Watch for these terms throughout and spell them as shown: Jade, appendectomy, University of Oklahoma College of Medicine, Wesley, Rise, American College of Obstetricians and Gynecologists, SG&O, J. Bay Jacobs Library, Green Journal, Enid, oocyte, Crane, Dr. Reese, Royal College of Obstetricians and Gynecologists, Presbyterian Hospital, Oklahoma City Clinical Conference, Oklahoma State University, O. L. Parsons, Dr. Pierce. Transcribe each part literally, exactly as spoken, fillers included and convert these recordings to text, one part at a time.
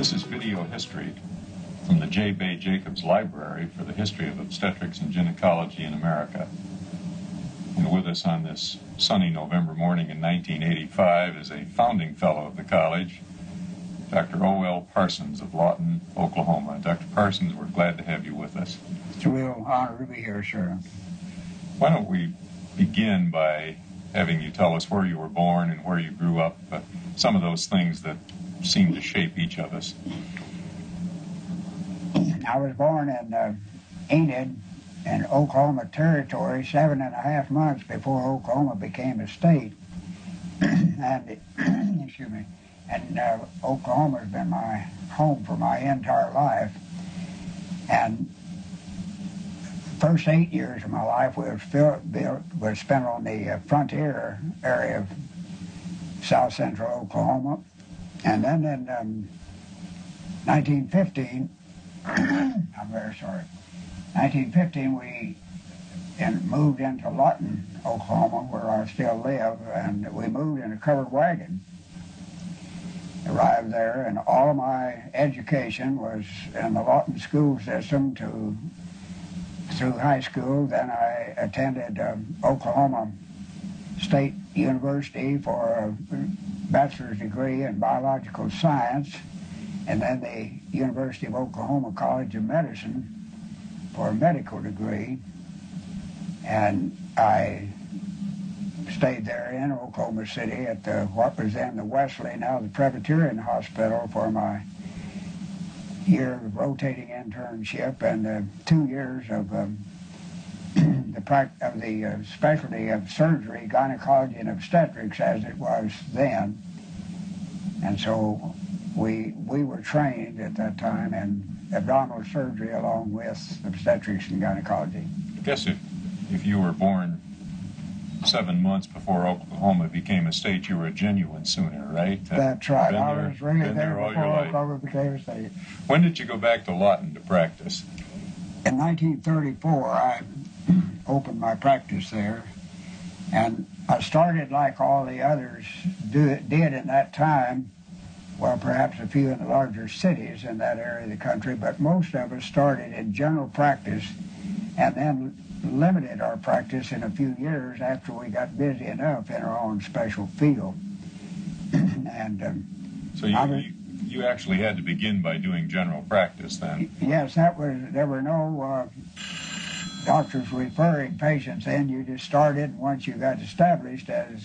This is video history from the J. Bay Jacobs Library for the History of Obstetrics and Gynecology in America. And with us on this sunny November morning in nineteen eighty-five is a founding fellow of the college, Doctor O. L. Parsons of Lawton, Oklahoma. Doctor Parsons, we're glad to have you with us. It's a real honor to be here, sir. Why don't we begin by having you tell us where you were born and where you grew up, uh, some of those things that seem to shape each of us. I was born in uh, Enid in Oklahoma Territory seven and a half months before Oklahoma became a state. and, excuse me, and uh, Oklahoma's been my home for my entire life. And the first eight years of my life was, was spent on the uh, frontier area of south central Oklahoma. And then in um, nineteen fifteen, I'm very sorry, nineteen fifteen we in, moved into Lawton, Oklahoma, where I still live, and we moved in a covered wagon. Arrived there, and all of my education was in the Lawton school system to, through high school. Then I attended um, Oklahoma State University for a bachelor's degree in biological science, and then the University of Oklahoma College of Medicine for a medical degree. And I stayed there in Oklahoma City at the, what was then the Wesley, now the Presbyterian Hospital, for my year of rotating internship and uh, two years of um, the practice of the uh, specialty of surgery, gynecology, and obstetrics as it was then. And so we we were trained at that time in abdominal surgery along with obstetrics and gynecology. I guess if, if you were born seven months before Oklahoma became a state, you were a genuine Sooner, right? That's right. Been I there, was really been there, there all before your life. Oklahoma became a state. When did you go back to Lawton to practice? In nineteen thirty-four, I opened my practice there, and I started like all the others do, did in that time, well, perhaps a few in the larger cities in that area of the country, but most of us started in general practice and then limited our practice in a few years after we got busy enough in our own special field. and um, So you, was, you, you actually had to begin by doing general practice then? Yes, that was. There were no uh, doctors referring patients in. You just started, and once you got established, as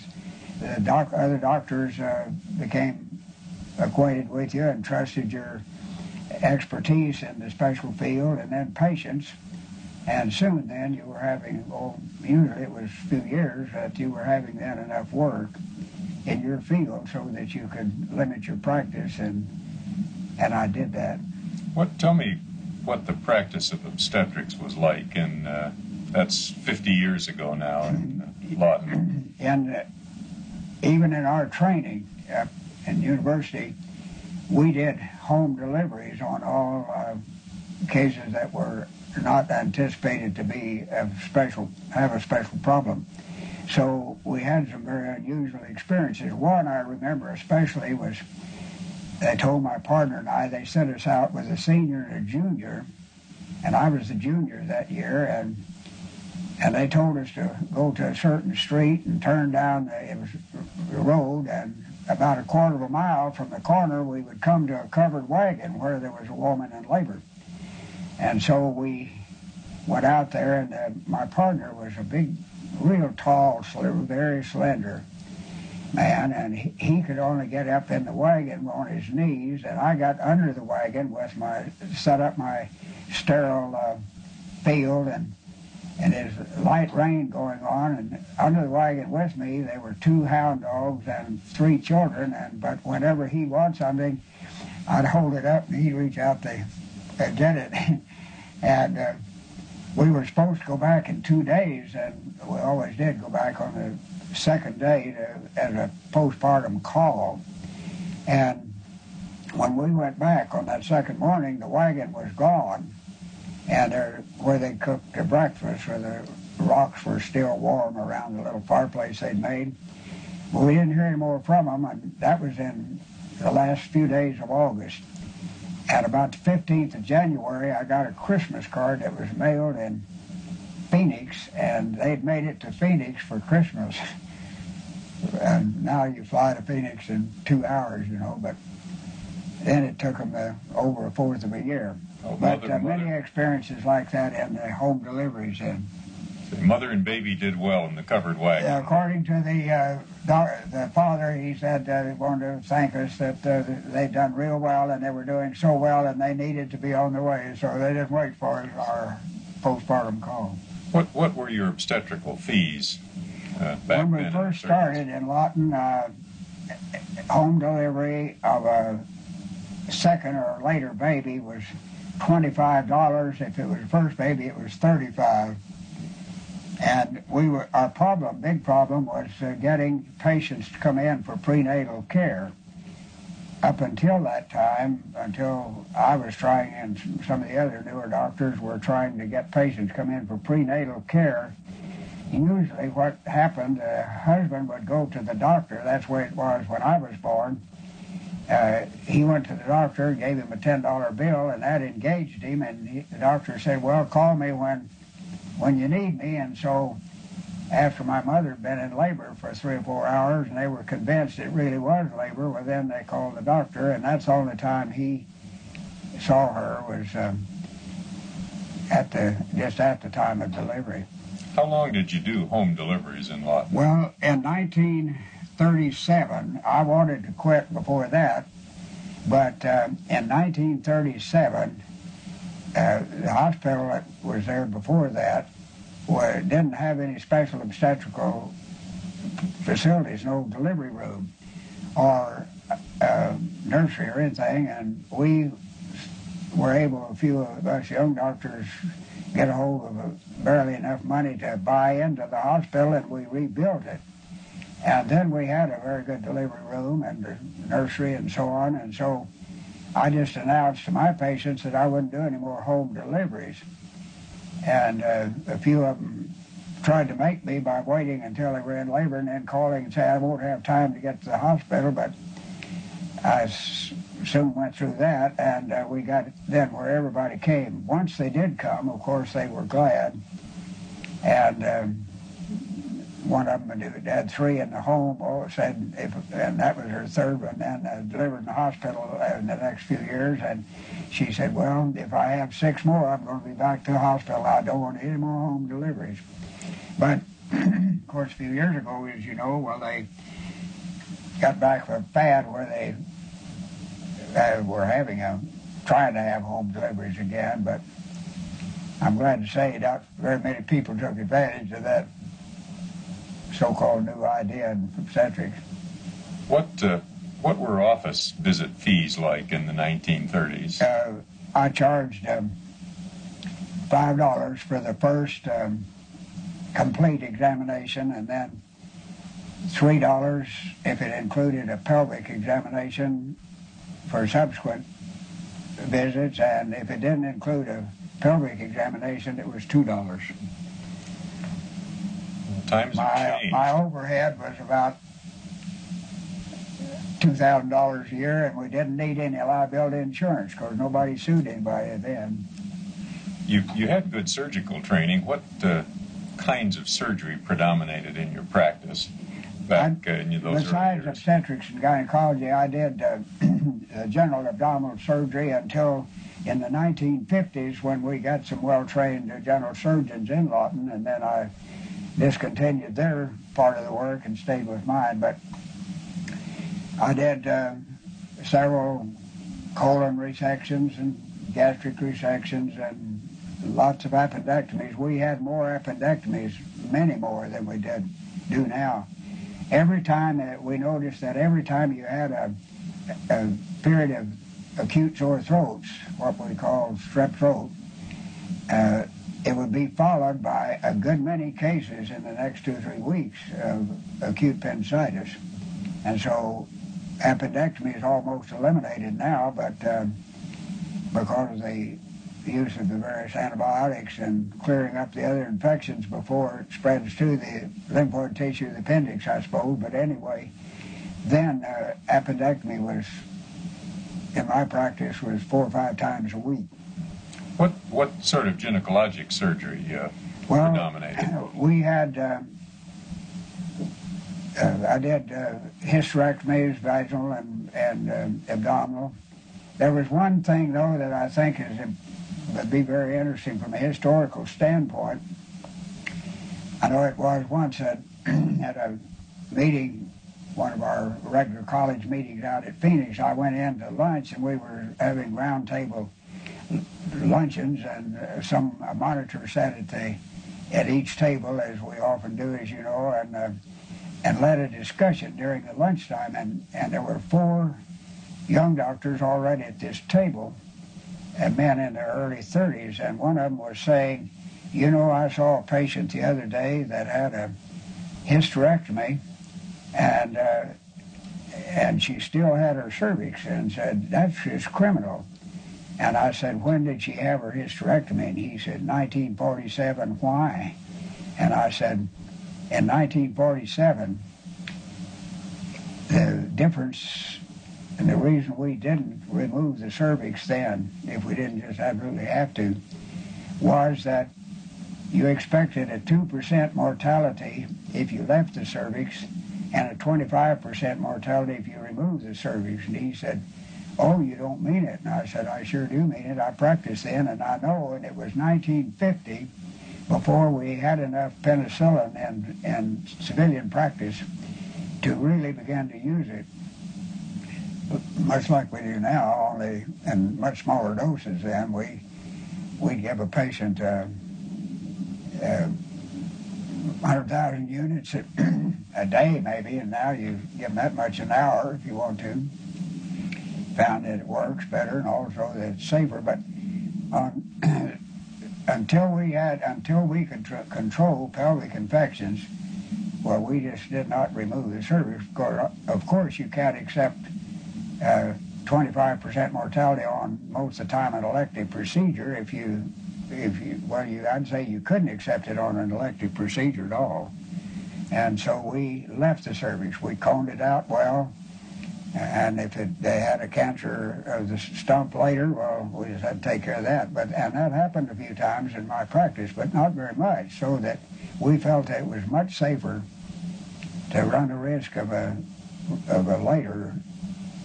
the doc, other doctors uh, became acquainted with you and trusted your expertise in the special field, and then patients. And soon then you were having, well, usually it was a few years that you were having then enough work in your field so that you could limit your practice, and and I did that. What, tell me what the practice of obstetrics was like, and uh, that's fifty years ago now in Lawton. And uh, even in our training uh, in university, we did home deliveries on all uh, cases that were not anticipated to be a special, have a special problem. So we had some very unusual experiences. One I remember especially was, they told my partner and I, they sent us out with a senior and a junior, and I was the junior that year, and and they told us to go to a certain street and turn down the, it was the road, and about a quarter of a mile from the corner we would come to a covered wagon where there was a woman in labor. And so we went out there, and uh, my partner was a big, real tall, very slender man, and he, he could only get up in the wagon on his knees, and I got under the wagon with my, set up my sterile uh, field, and, and there's light rain going on, and under the wagon with me, there were two hound dogs and three children, and but whenever he wanted something, I'd hold it up, and he'd reach out the... I did it, and uh, we were supposed to go back in two days, and we always did go back on the second day to, as a postpartum call. And when we went back on that second morning, the wagon was gone, and there, where they cooked their breakfast, where the rocks were still warm around the little fireplace they'd made. But we didn't hear any more from them, and that was in the last few days of August. at about the fifteenth of January, I got a Christmas card that was mailed in Phoenix, and they'd made it to Phoenix for Christmas. And now you fly to Phoenix in two hours, you know, but then it took them uh, over a fourth of a year. Oh, but mother, uh, many mother. experiences like that in the home deliveries. And so mother and baby did well in the covered wagon. Uh, according to the, uh, doc, the father, he said uh, he wanted to thank us that uh, they'd done real well, and they were doing so well, and they needed to be on their way, so they didn't wait for us, our postpartum call. What, what were your obstetrical fees? Uh, when we first started in Lawton, uh, home delivery of a second or later baby was twenty-five dollars. If it was the first baby, it was thirty-five dollars. And we were, our problem, big problem, was uh, getting patients to come in for prenatal care. Up until that time, until I was trying, and some of the other newer doctors were trying to get patients to come in for prenatal care, usually what happened, the husband would go to the doctor. That's the way it was when I was born. Uh, he went to the doctor, gave him a ten dollar bill, and that engaged him. And he, the doctor said, well, call me when when you need me. And so after my mother had been in labor for three or four hours, and they were convinced it really was labor, well, then they called the doctor, and that's the only time he saw her was um, at the just at the time of delivery. How long did you do home deliveries in Lawton? Well, in nineteen thirty-seven, I wanted to quit before that, but uh, in nineteen thirty-seven, uh, the hospital that was there before that well, didn't have any special obstetrical facilities, no delivery room or uh, nursery or anything, and we were able, a few of us young doctors, get a hold of a, barely enough money to buy into the hospital, and we rebuilt it. And then we had a very good delivery room and nursery and so on, and so I just announced to my patients that I wouldn't do any more home deliveries. And uh, a few of them tried to make me by waiting until they were in labor and then calling and saying, I won't have time to get to the hospital, but I s soon went through that, and uh, we got then where everybody came. Once they did come, of course, they were glad. And um, one of them had three in the home, oh, said, if, and that was her third one, and uh, delivered in the hospital in the next few years. And she said, well, if I have six more, I'm going to be back to the hospital. I don't want any more home deliveries. But, of course, a few years ago, as you know, well, they got back from F A D where they Uh, we're having a, trying to have home deliveries again, but I'm glad to say not very many people took advantage of that so-called new idea in obstetrics. What uh, what were office visit fees like in the nineteen thirties? Uh, I charged um, five dollars for the first um, complete examination, and then three dollars if it included a pelvic examination for subsequent visits, and if it didn't include a pelvic examination, it was two dollars. Times my, have changed. My overhead was about two thousand dollars a year, and we didn't need any liability insurance because nobody sued anybody then. You you had good surgical training. What uh, kinds of surgery predominated in your practice? Back, uh, in those besides obstetrics and gynecology, I did uh, general abdominal surgery until in the nineteen fifties when we got some well-trained general surgeons in Lawton, and then I discontinued their part of the work and stayed with mine. But I did uh, several colon resections and gastric resections and lots of appendectomies. We had more appendectomies, many more than we did do now. Every time that we noticed that every time you had a, a period of acute sore throats, what we call strep throat, uh, it would be followed by a good many cases in the next two or three weeks of acute appendicitis. And so appendectomy is almost eliminated now, but uh, because of the use of the various antibiotics and clearing up the other infections before it spreads to the lymphoid tissue of the appendix, I suppose. But anyway, then uh, appendectomy was in my practice was four or five times a week. What what sort of gynecologic surgery uh, well, predominated? We had, uh, uh, I did uh, hysterectomies, vaginal and, and uh, abdominal. There was one thing, though, that I think is would be very interesting from a historical standpoint. I know it was once at, at a meeting, one of our regular college meetings out at Phoenix. I went in to lunch, and we were having round table luncheons, and uh, some a monitor sat at the at each table, as we often do, as you know, and uh, and led a discussion during the lunchtime, and and there were four young doctors already at this table, and men in their early thirties, and one of them was saying, you know, I saw a patient the other day that had a hysterectomy, and uh, and she still had her cervix, and said, that's just criminal. And I said, when did she have her hysterectomy? And he said, nineteen forty-seven, why? And I said, in nineteen forty-seven, the difference, and the reason we didn't remove the cervix then, if we didn't just absolutely have to, was that you expected a two percent mortality if you left the cervix, and a twenty-five percent mortality if you removed the cervix. And he said, oh, you don't mean it. And I said, I sure do mean it. I practiced then, and I know. And it was nineteen fifty, before we had enough penicillin and, and civilian practice to really begin to use it, much like we do now, only in much smaller doses. Then we, we give a patient uh, uh, one hundred thousand units a, a day maybe, and now you give them that much an hour if you want to. Found that it works better, and also that it's safer. But on, until we had, until we could tr control pelvic infections, well, we just did not remove the cervix. Of course, you can't accept uh, twenty-five percent mortality on most of the time an elective procedure. If you, if you, well, you, I'd say you couldn't accept it on an elective procedure at all. And so we left the cervix. We coned it out well. And if it, they had a cancer of the stump later, well, we just had to take care of that. But and that happened a few times in my practice, but not very much, so that we felt that it was much safer to run the risk of a, of a later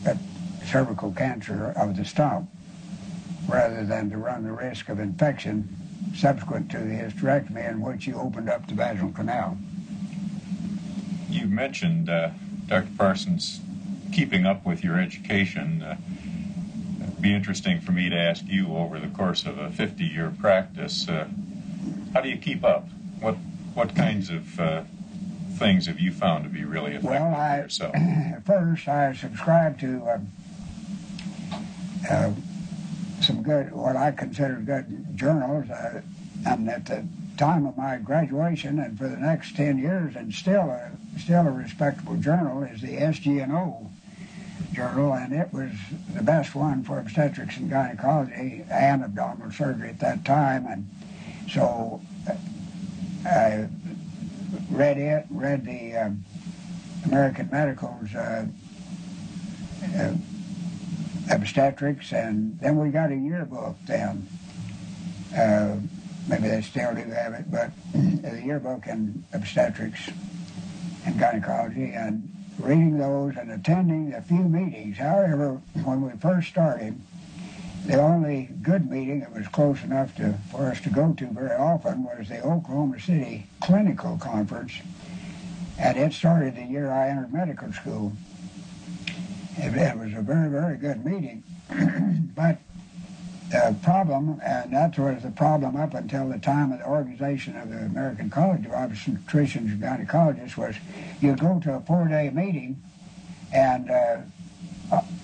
a cervical cancer of the stump rather than to run the risk of infection subsequent to the hysterectomy in which you opened up the vaginal canal. You mentioned, uh, Doctor Parsons, keeping up with your education. Uh, it'd be interesting for me to ask you, over the course of a fifty-year practice, uh, how do you keep up? What what kinds of uh, things have you found to be really effective well, I, for yourself? First, I subscribe to uh, uh, some good, what I consider good journals. Uh, I'm at the time of my graduation, and for the next ten years, and still a still a respectable journal is the S G and O. Journal, and it was the best one for obstetrics and gynecology and abdominal surgery at that time. And so I read it, read the um, American Medical's uh, uh, obstetrics, and then we got a yearbook then. Uh, maybe they still do have it, but the yearbook in obstetrics and gynecology, and reading those and attending a few meetings. However, when we first started, the only good meeting that was close enough to, for us to go to very often was the Oklahoma City Clinical Conference, and it started the year I entered medical school. It, it was a very, very good meeting, but the problem, and that was the problem up until the time of the organization of the American College of Obstetricians and Gynecologists, was you go to a four-day meeting, and uh,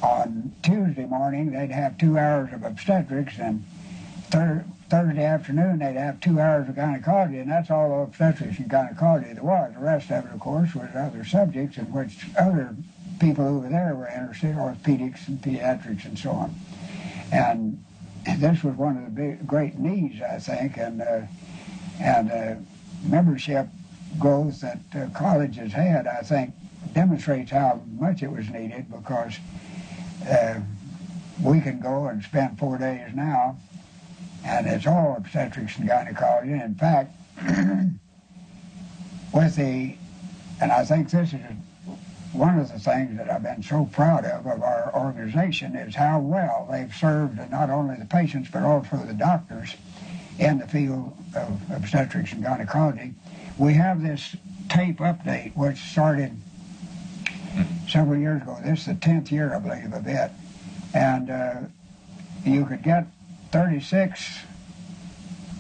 on Tuesday morning they'd have two hours of obstetrics, and thir Thursday afternoon they'd have two hours of gynecology, and that's all obstetrics and gynecology there was. The rest of it, of course, was other subjects in which other people over there were interested, orthopedics and pediatrics and so on. And this was one of the big, great needs, I think, and uh, and uh, membership growth that uh, colleges had, I think, demonstrates how much it was needed, because uh, we can go and spend four days now, and it's all obstetrics and gynecology. In fact, with the, and I think this is one of the things that I've been so proud of, of our organization, is how well they've served not only the patients but also the doctors in the field of obstetrics and gynecology. We have this tape update, which started several years ago. This is the tenth year, I believe, of it. And uh, you could get thirty-six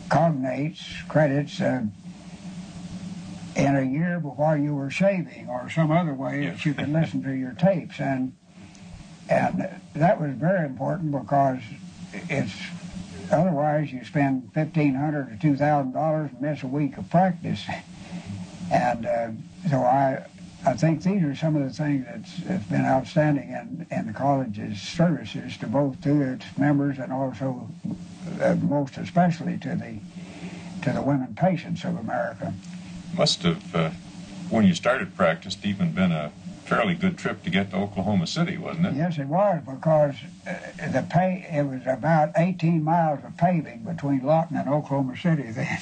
cognates, credits, uh, in a year before you were shaving or some other way that you could listen to your tapes. And, and that was very important, because it's otherwise you spend fifteen hundred dollars to two thousand dollars and miss a week of practice. And uh, so I I think these are some of the things that's, that's been outstanding in, in the college's services to both to its members and also uh, most especially to the to the women patients of America. Must have, uh, when you started practice, even been a fairly good trip to get to Oklahoma City, wasn't it? Yes, it was, because uh, the pay, it was about eighteen miles of paving between Lawton and Oklahoma City then.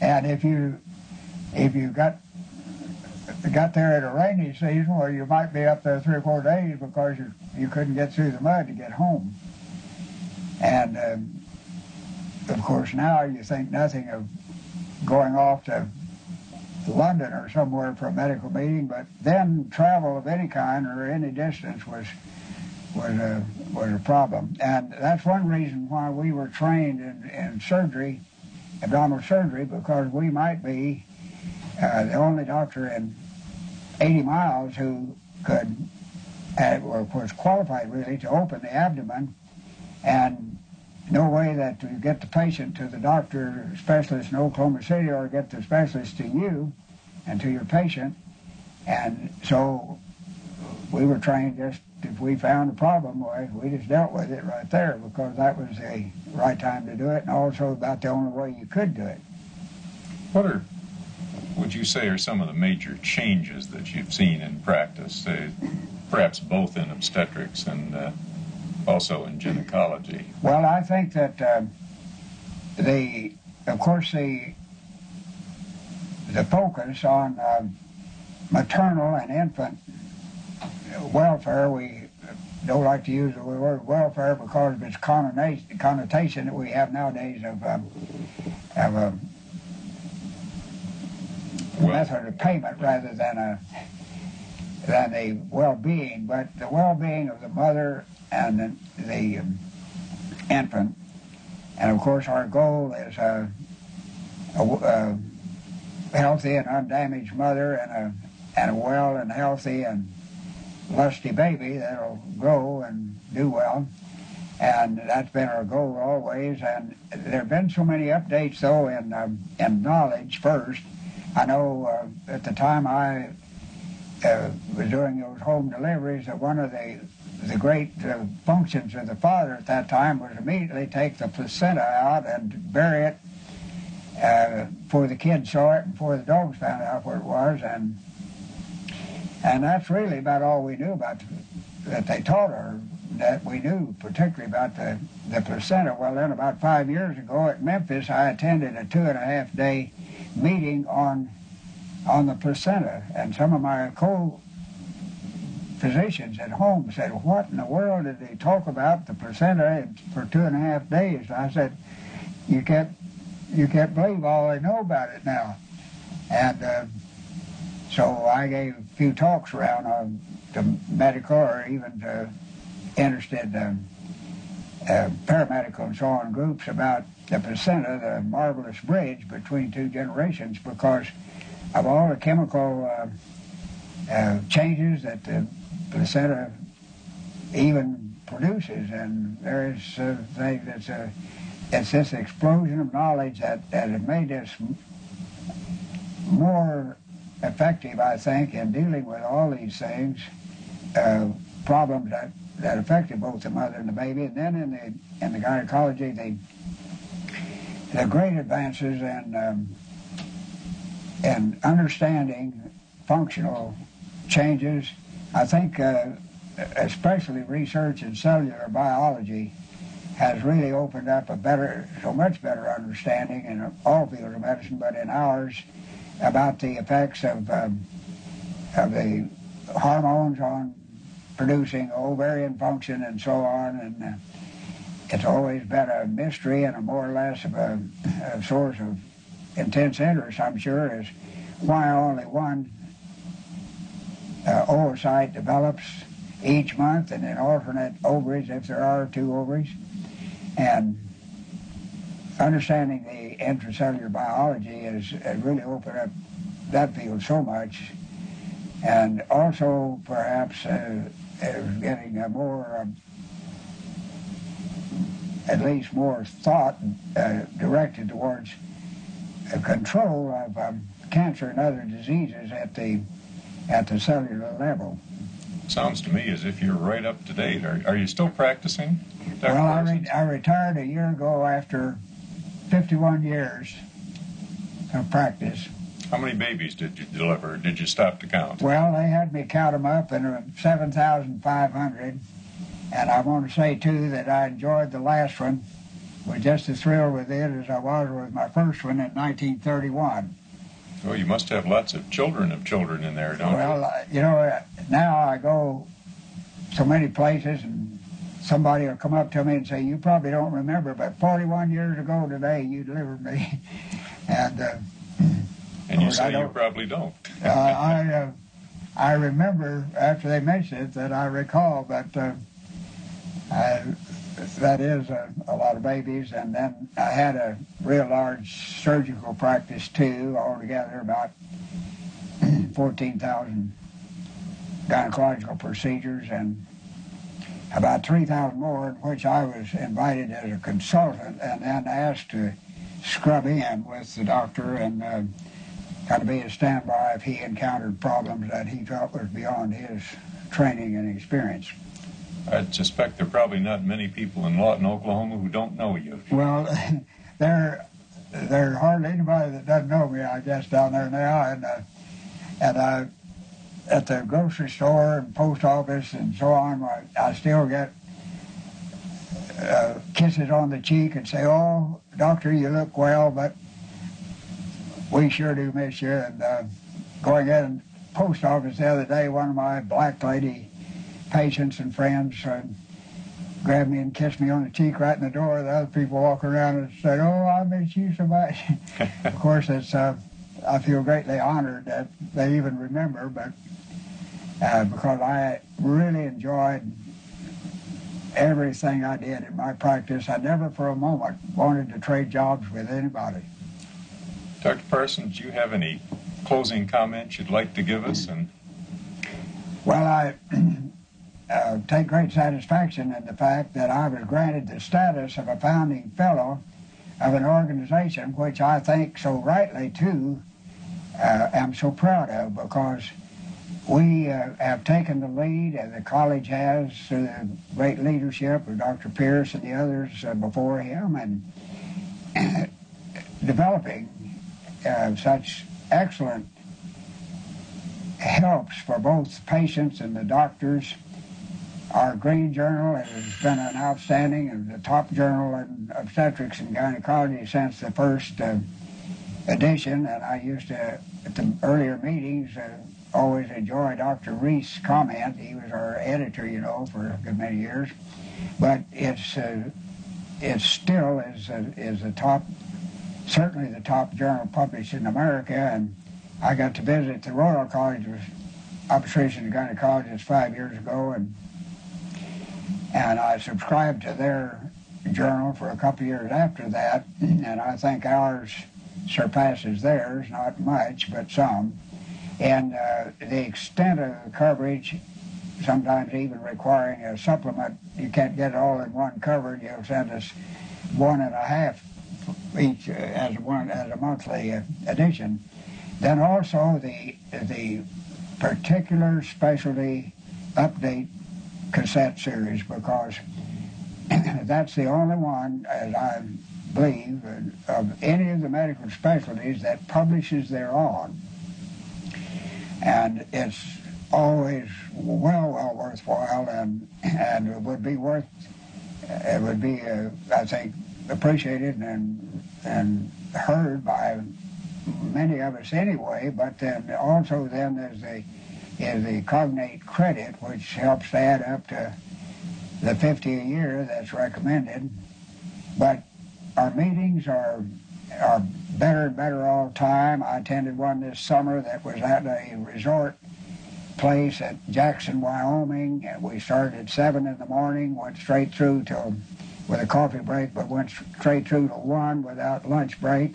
And if you if you got got there at a rainy season, well, you might be up there three or four days because you you couldn't get through the mud to get home. And um, of course now you think nothing of going off to London or somewhere for a medical meeting, but then travel of any kind or any distance was was a was a problem. And that's one reason why we were trained in, in surgery, abdominal surgery, because we might be uh, the only doctor in eighty miles who could uh, was qualified really to open the abdomen, and no way that to get the patient to the doctor specialist in Oklahoma City or get the specialist to you and to your patient. And so we were trained, just if we found a problem, we just dealt with it right there, because that was the right time to do it and also about the only way you could do it. What are, would you say, are some of the major changes that you've seen in practice, uh, perhaps both in obstetrics and uh, also in gynecology? Well, I think that uh, the, of course, the the focus on uh, maternal and infant welfare. We don't like to use the word welfare because of its connotation that we have nowadays of uh, of a well, method of payment rather than a than a well-being, but the well-being of the mother and the, the um, infant. And of course our goal is a, a, a healthy and undamaged mother and a, and a well and healthy and lusty baby that'll grow and do well. And that's been our goal always. And there have been so many updates, though, in, um, in knowledge first. I know uh, at the time I uh, was doing those home deliveries that one of the the great uh, functions of the father at that time was immediately take the placenta out and bury it uh, before the kids saw it and before the dogs found out where it was. And and that's really about all we knew about the, that they taught her, that we knew particularly about the, the placenta. Well, then about five years ago at Memphis, I attended a two and a half day meeting on on the placenta, and some of my co physicians at home said, what in the world did they talk about the placenta for two and a half days? I said, you can't, you can't believe all they know about it now. And uh, so I gave a few talks around um, to medical or even to interested um, uh, paramedical and so on groups about the placenta, the marvelous bridge between two generations, because of all the chemical uh, uh, changes that the placenta even produces, and there is uh, things that's a, it's this explosion of knowledge that, that has made us more effective, I think, in dealing with all these things, uh, problems that, that affected both the mother and the baby. And then in the in the gynecology, the the great advances in um, in understanding functional changes. I think uh, especially research in cellular biology, has really opened up a better, so much better understanding in all fields of medicine, but in ours, about the effects of, um, of the hormones on producing ovarian function and so on. And uh, it's always been a mystery and a more or less of a, a source of intense interest, I'm sure, is why only one uh, oocyte develops each month and in alternate ovaries, if there are two ovaries. And understanding the intracellular biology has really opened up that field so much, and also perhaps uh, getting a more, um, at least more thought uh, directed towards a control of um, cancer and other diseases at the at the cellular level. Sounds to me as if you're right up to date. Are, are you still practicing, Doctor Well, I, re I retired a year ago after fifty-one years of practice. How many babies did you deliver? Did you stop to count? Well, they had me count them up, and seven thousand five hundred. And I want to say, too, that I enjoyed the last one. Was just as thrilled with it as I was with my first one in nineteen thirty-one. Oh, you must have lots of children of children in there, don't you? Well, you know, now I go so many places, and somebody will come up to me and say, you probably don't remember, but forty-one years ago today you delivered me. And uh, and you say you probably don't. uh, I uh, I remember after they mentioned it that I recall, but uh, I, that is a, a lot of babies. And then I had a real large surgical practice too, altogether about fourteen thousand gynecological procedures and about three thousand more in which I was invited as a consultant and then asked to scrub in with the doctor and uh, kind of be a standby if he encountered problems that he felt was beyond his training and experience. I suspect there are probably not many people in Lawton, Oklahoma, who don't know you. Well, there, there's hardly anybody that doesn't know me, I guess, down there now. And uh, and I, at the grocery store and post office and so on, I, I still get uh, kisses on the cheek and say, "Oh, doctor, you look well, but we sure do miss you." And uh, going in post office the other day, one of my black lady patients and friends uh, grabbed me and kissed me on the cheek right in the door. The other people walking around and said, "Oh, I miss you so much." Of course, it's uh, I feel greatly honored that they even remember, but uh, because I really enjoyed everything I did in my practice. I never for a moment wanted to trade jobs with anybody. Doctor Parsons, do you have any closing comments you'd like to give us? And well, I Uh, take great satisfaction in the fact that I was granted the status of a founding fellow of an organization which I think so rightly, too, uh, am so proud of, because we uh, have taken the lead, and the college has, through the great leadership of Doctor Pierce and the others uh, before him, and developing uh, such excellent helps for both patients and the doctors. Our Green Journal has been an outstanding and the top journal in obstetrics and gynecology since the first uh, edition. And I used to, at the earlier meetings, uh, always enjoy Doctor Reese's comment. He was our editor, you know, for a good many years. But it's uh, it still is a, is the top, certainly the top journal published in America. And I got to visit the Royal College of Obstetricians and Gynecologists five years ago, and And I subscribed to their journal for a couple of years after that, and I think ours surpasses theirs, not much, but some. And uh, the extent of the coverage, sometimes even requiring a supplement, you can't get it all in one cover. You'll send us one and a half each uh, as one as a monthly uh, edition. Then also the the particular specialty update cassette series, because that's the only one, as I believe, of any of the medical specialties that publishes thereon. And it's always well, well worthwhile, and and it would be worth. It would be, uh, I think, appreciated and and heard by many of us anyway. But then also then there's the is the cognate credit, which helps to add up to the fifty a year that's recommended. But our meetings are are better and better all the time. I attended one this summer that was at a resort place at Jackson, Wyoming, and we started at seven in the morning, went straight through till with a coffee break, but went straight through to one without lunch break,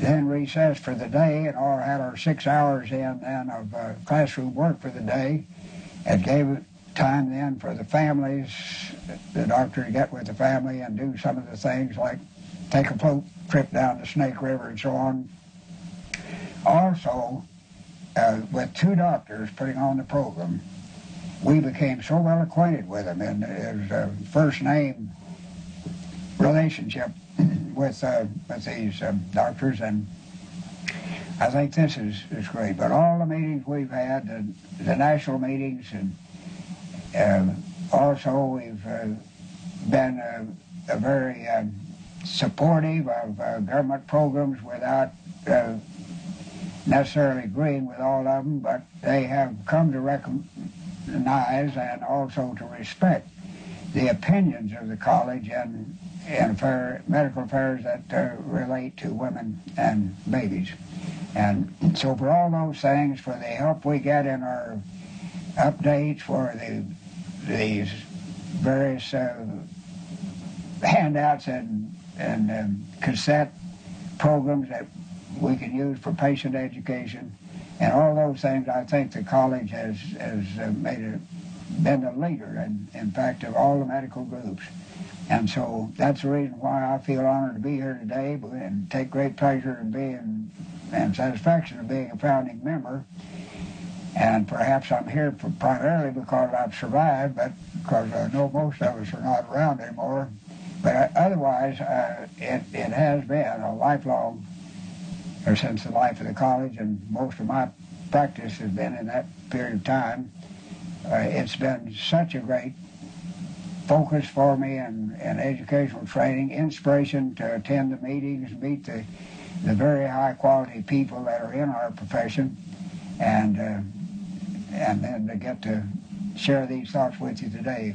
then recessed for the day, and all had our six hours in then of uh, classroom work for the day, and gave time then for the families, the doctor to get with the family and do some of the things like take a float trip down the Snake River and so on. Also, Uh, with two doctors putting on the program, we became so well acquainted with them, and it was a first name relationship with uh, with these um, doctors, and I think this is, is great. But all the meetings we've had, the, the national meetings, and uh, also we've uh, been a, a very uh, supportive of uh, government programs without uh, necessarily agreeing with all of them, but they have come to recognize and also to respect the opinions of the college and, and affair, medical affairs that uh, relate to women and babies. And so for all those things, for the help we get in our updates, for the these various uh, handouts and, and um, cassette programs that we can use for patient education and all those things, I think the college has, has made a, been the leader, in, in fact, of all the medical groups. And so that's the reason why I feel honored to be here today and take great pleasure in being, and satisfaction of being a founding member. And perhaps I'm here for primarily because I've survived, but because I know most of us are not around anymore. But otherwise, uh, it, it has been a lifelong, or since the life of the college, and most of my practice has been in that period of time. Uh, it's been such a great focus for me and, and educational training, inspiration to attend the meetings, meet the, the very high-quality people that are in our profession, and, uh, and then to get to share these thoughts with you today.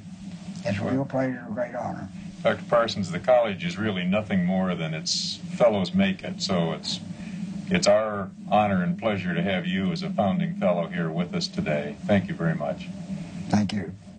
It's a real pleasure and a great honor. Doctor Parsons, the college is really nothing more than its fellows make it, so it's It's our honor and pleasure to have you as a founding fellow here with us today. Thank you very much. Thank you.